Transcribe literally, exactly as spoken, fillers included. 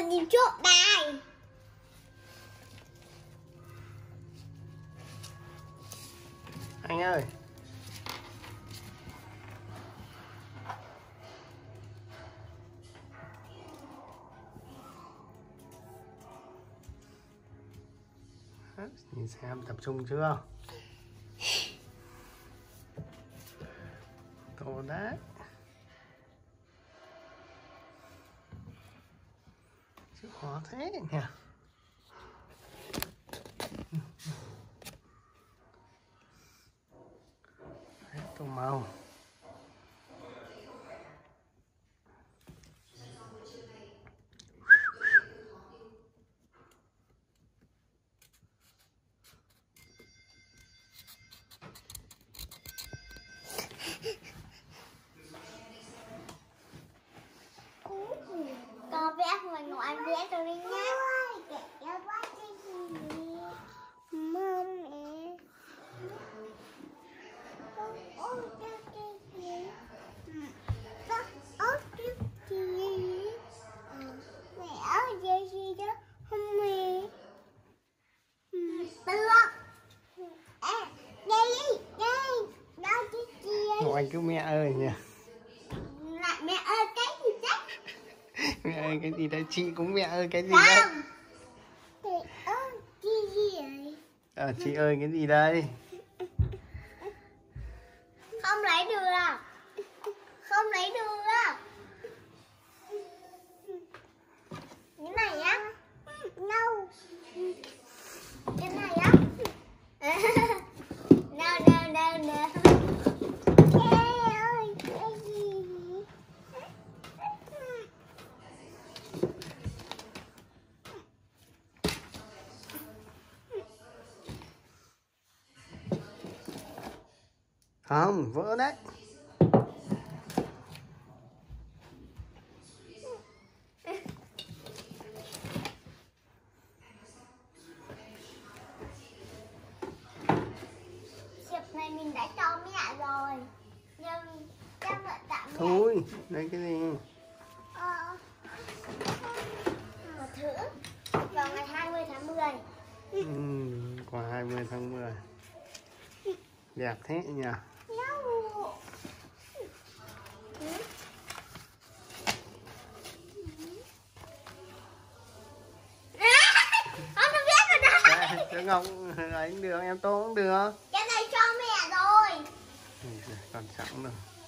được nhìn trước bài. Anh ơi, nhìn xem tập trung chưa? Tốt đấy. Chứ khó thế nhỉ? Hết tô màu. Anh cứ mẹ ơi nhỉ. Mẹ ơi cái gì đấy? Mẹ ơi cái gì đấy? Chị cũng mẹ ơi cái gì đấy? Chị ơi cái gì đấy? À, chị ơi cái gì đây? Không lấy được à? Không lấy được à? Cái này á? No. Cái này á? No no no no. Không, vỡ đấy. Chịp này mình đã cho mẹ rồi. Nhưng cha mẹ tặng mẹ. Thôi, đây cái gì? Ờ, một thứ. Vào ngày hai mươi tháng mười. Ừ, còn hai mươi tháng mười. Đẹp thế nhỉ. Ngọc ấy được, em Tô cũng được. Cái này cho mẹ rồi. Còn sẵn rồi.